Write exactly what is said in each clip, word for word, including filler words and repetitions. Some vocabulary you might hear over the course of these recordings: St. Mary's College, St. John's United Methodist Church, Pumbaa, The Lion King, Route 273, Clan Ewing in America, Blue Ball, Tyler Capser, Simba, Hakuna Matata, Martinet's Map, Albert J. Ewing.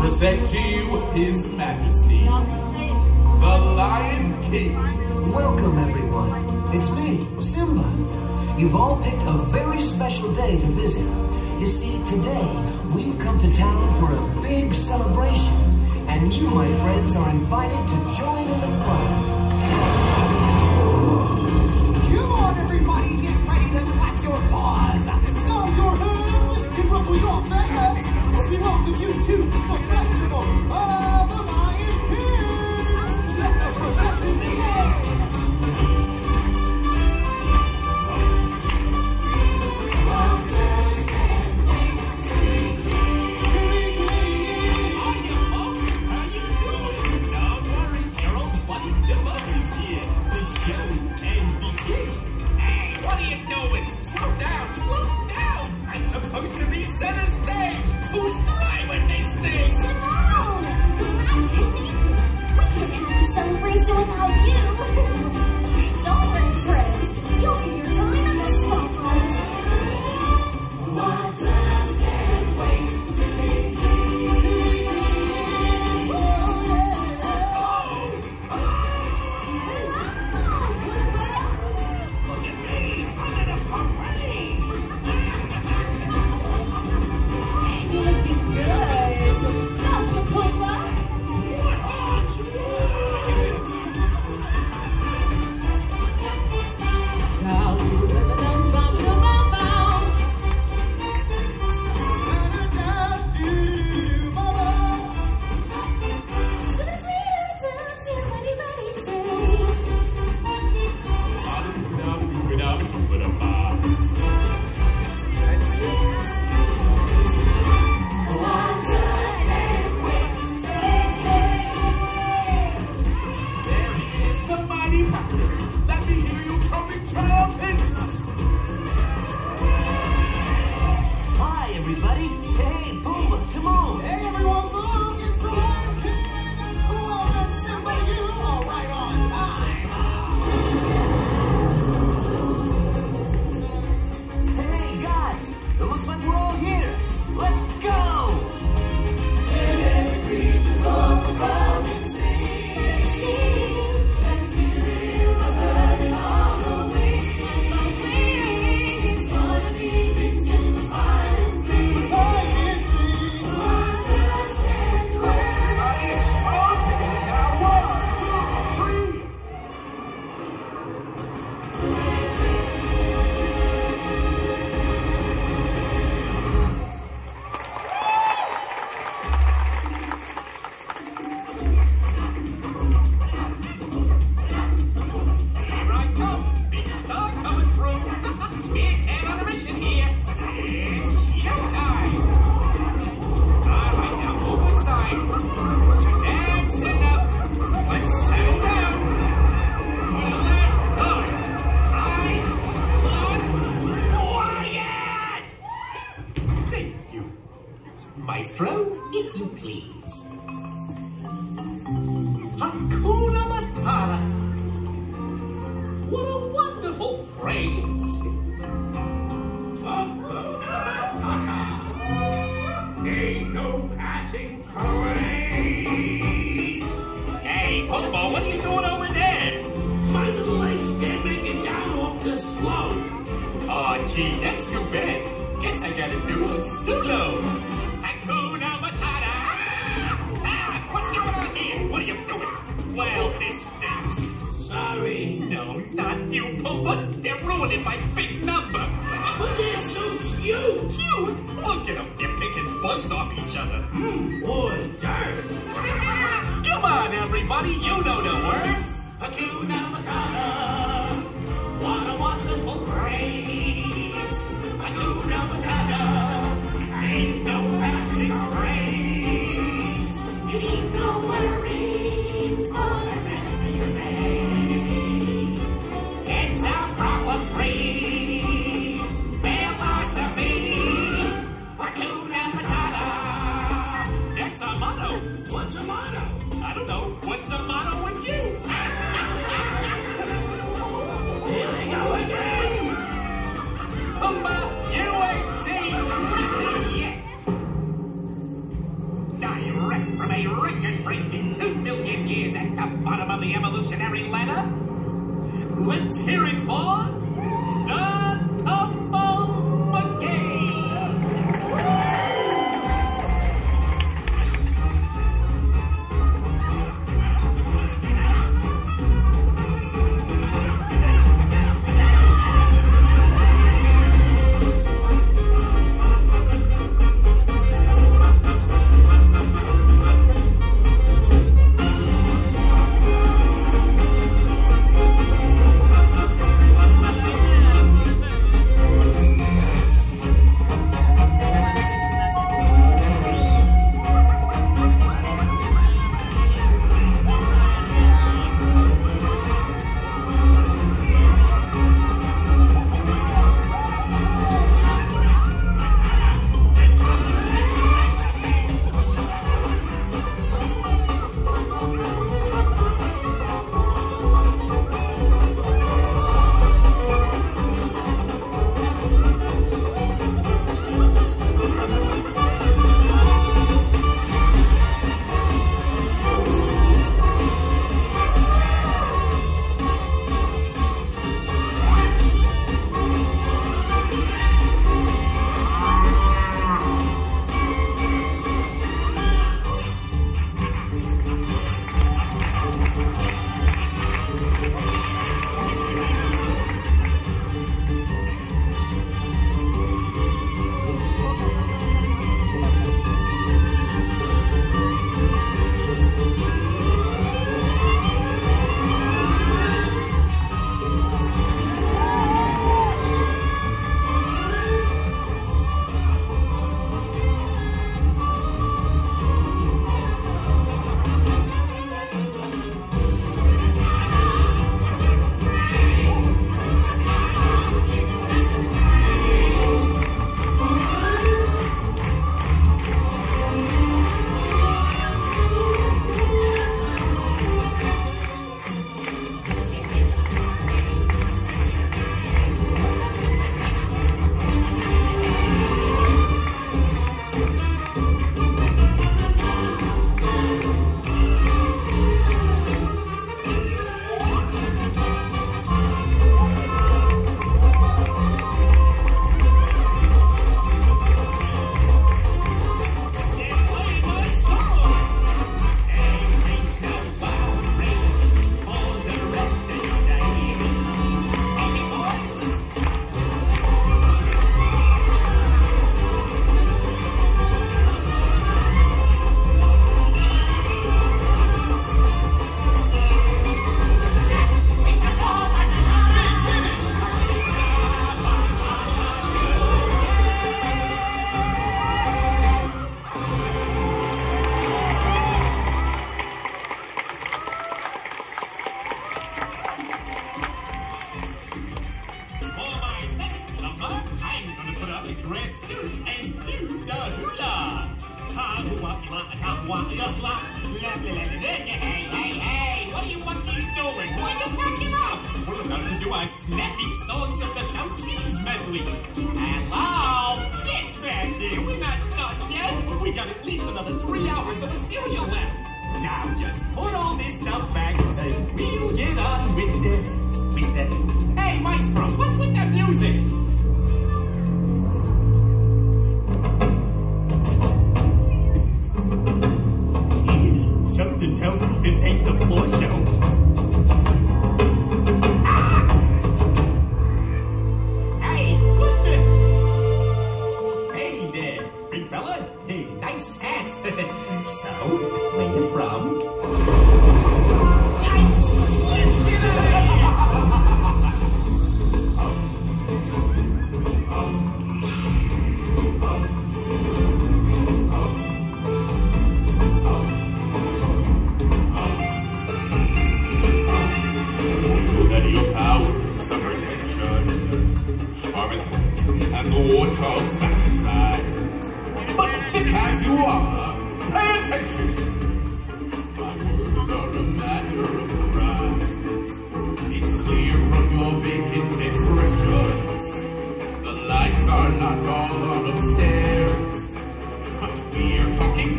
present to you His Majesty, the Lion King. Welcome everyone, it's me, Simba. You've all picked a very special day to visit. You see, today we've come to town for a big celebration, and you, my friends, are invited to join in the fun. Supposed to be center stage! Who's driving these things? Hello! We can't have the celebration without you! Don't worry, friends! You'll get your time in the spotlight! Watchers can't wait to be king! Oh! Oh! Hello! Look at me! I'm in a parade! Hi, everybody. Hey, Pumbaa, come on. Hey, everyone, look. It's the Lion King. Love and Simba, you all right on time. Hey, guys. It looks like we're all here. Let's go. In every creature of the wild and Maestro, if you please. Hakuna Matata. What a wonderful phrase. Hakuna Matata. Ain't no passing parade. Hey, Pumbaa, what are you doing over there? My little legs can't make it down off this float. Aw, gee, that's too bad. Guess I gotta do a solo. Hakuna Matata! Ah, what's going on here? What are you doing? Well, this stinks. Sorry. No, not you, Pumbaa. They're ruining my big number. But they're so cute. Cute? Look at them. They're picking bugs off each other. Mm, or dirt. Come on, everybody. You know the words. Hakuna Matata. What a wonderful phrase. Hakuna Matata. Ain't no passing craze. You need no worries for the rest of your days. It's a problem-free philosophy. Hakuna Matata. That's a motto. What's a motto? I don't know. What's a motto with you? Here they go again. Pumbaa, you ain't seen. Direct. a record-breaking two million years at the bottom of the evolutionary ladder. Let's hear it for the Tumble McGee.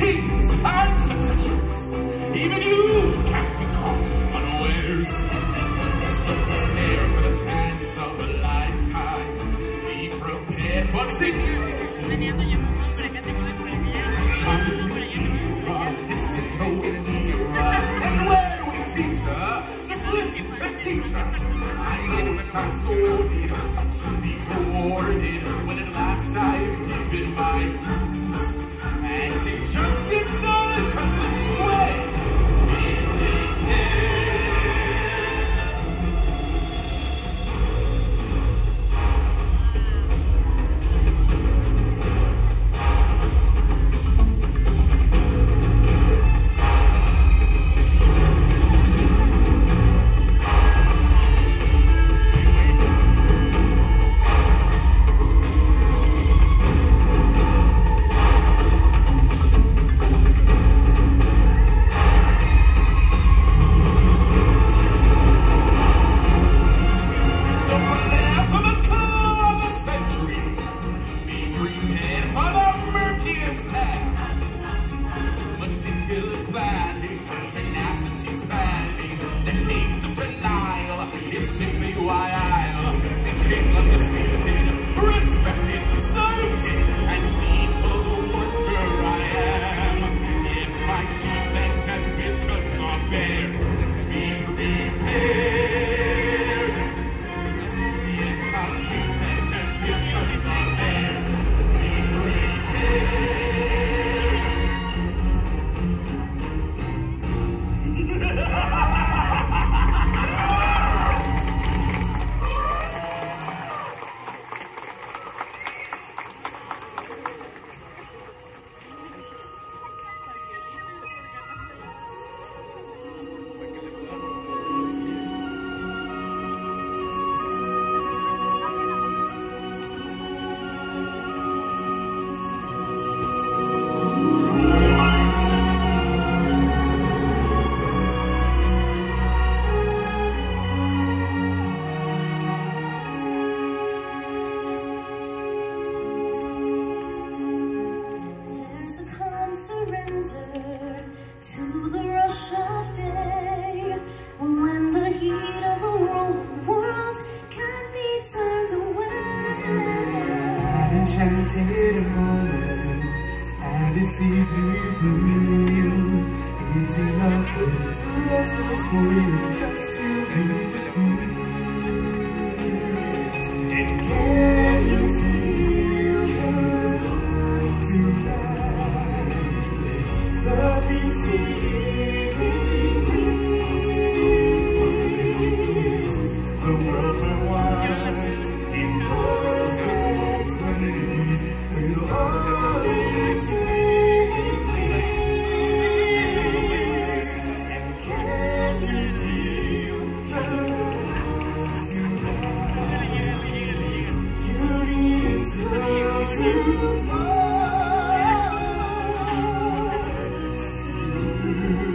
Kings and succession. to be rewarded when at last I've given my dues. And injustice does justice sway. Thank you.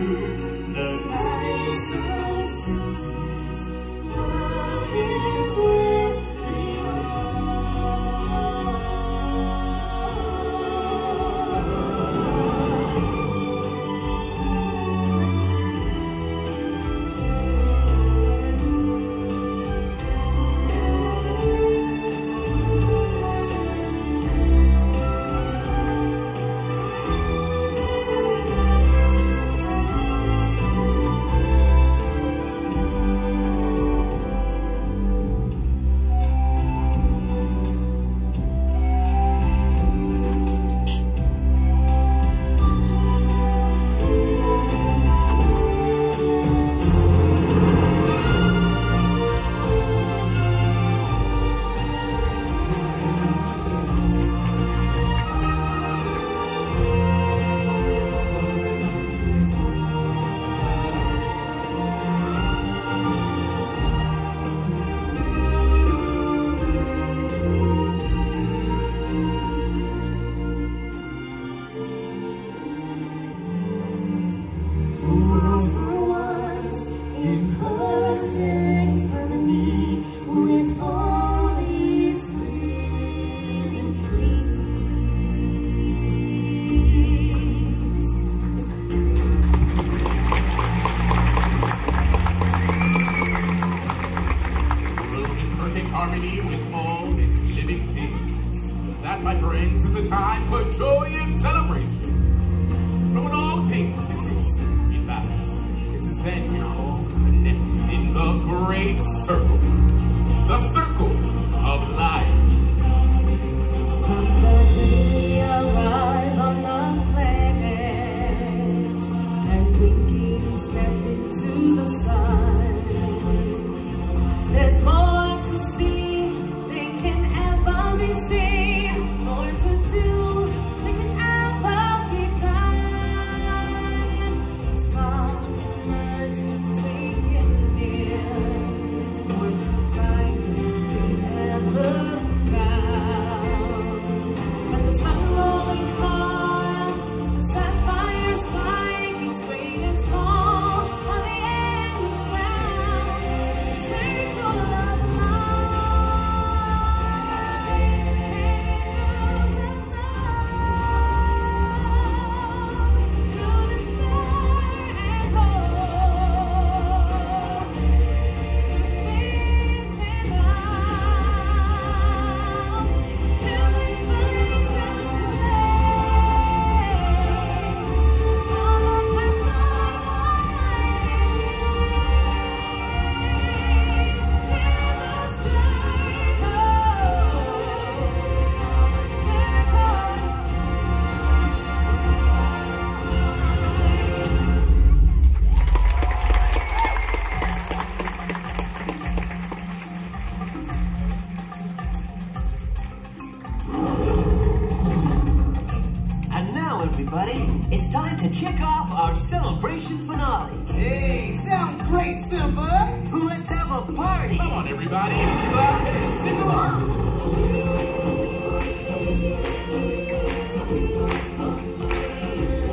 off our celebration finale. Hey, sounds great, Simba. Let's have a party. Come on, everybody. Clap and sing along.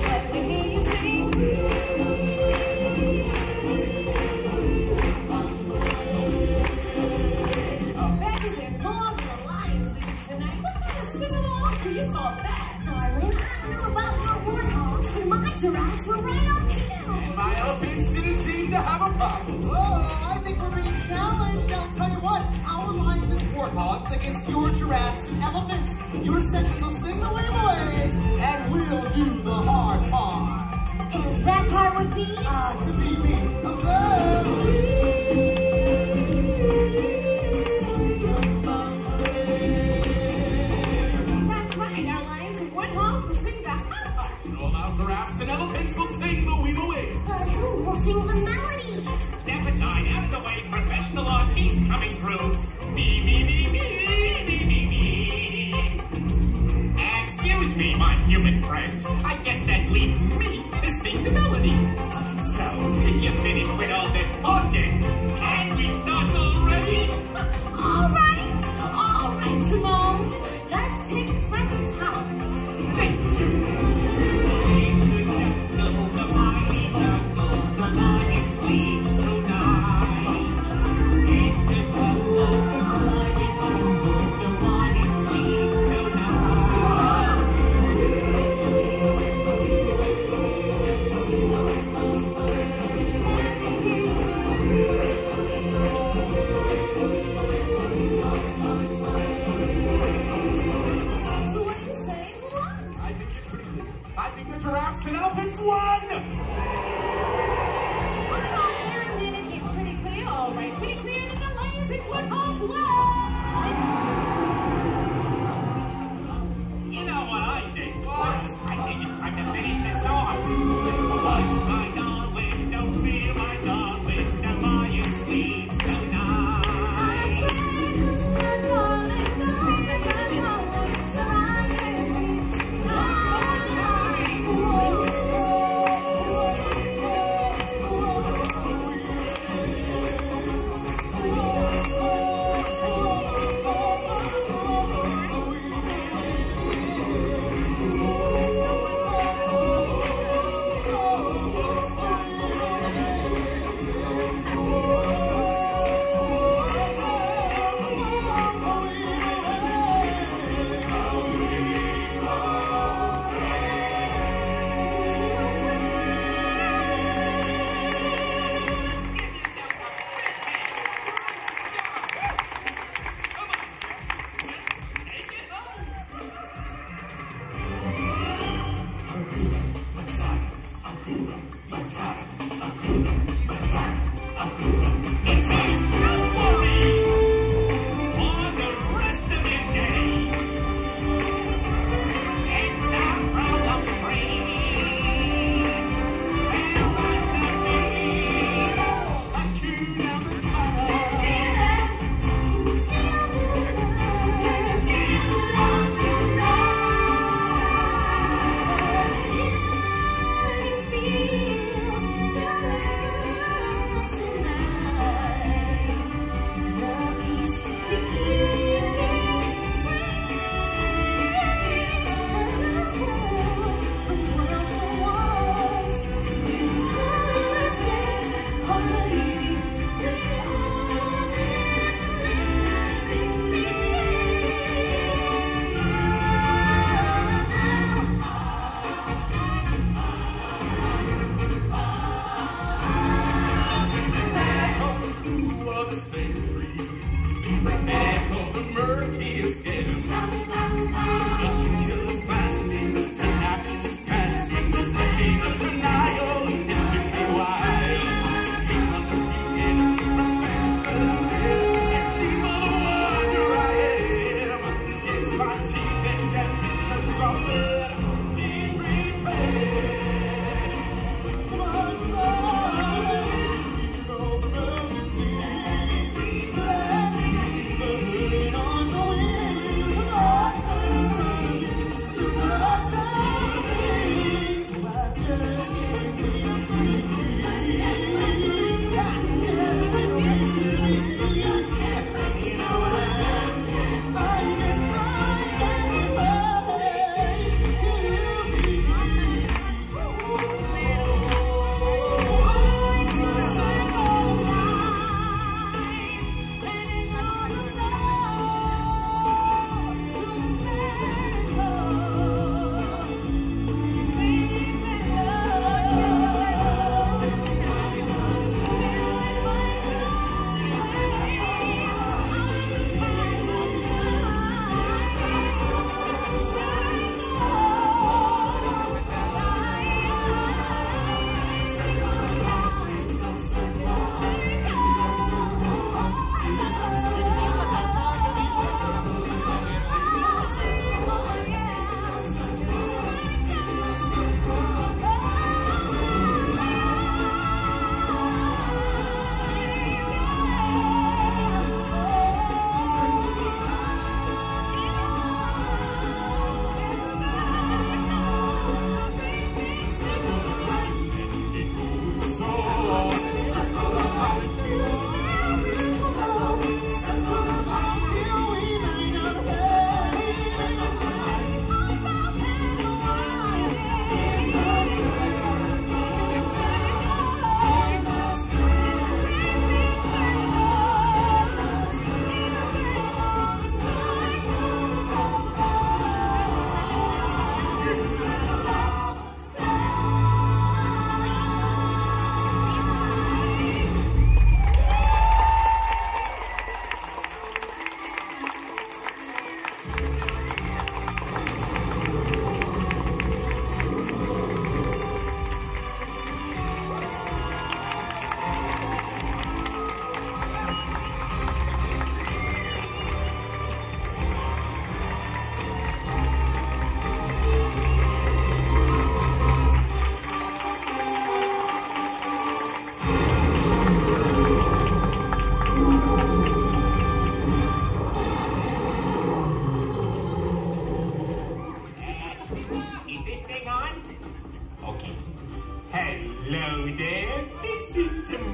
Let me hear you sing. Back in there's more of the Lions League tonight. What kind of sing-along do you call that? Darling, I don't know about your warthogs, but my giraffes were right on cue. And my elephants didn't seem to have a problem. Whoa. Challenge. I'll tell you what, our lions and warthogs against your giraffes and elephants. Your sections will sing the way boys, and we'll do the hard part. And that part would be? Ah, the B B. Observe. That's right, our lions and warthogs will sing the hard part. And all our giraffes and elephants will sing the weevil ways. But who will sing the melody? Appetite out of the way, professional artiste coming through. Me, me, me, me, me, me, me. Excuse me, my human friends. I guess that leaves me to sing the melody. So, if you're finished with all this talking, can we start already? All right, all right, Simone. Let's take it from the top. Thank you. The the the tonight.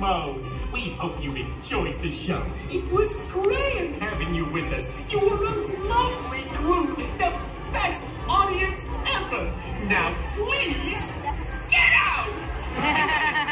mode. We hope you enjoyed the show. It was great having you with us. You were a lovely group, the best audience ever. Now, please, get out!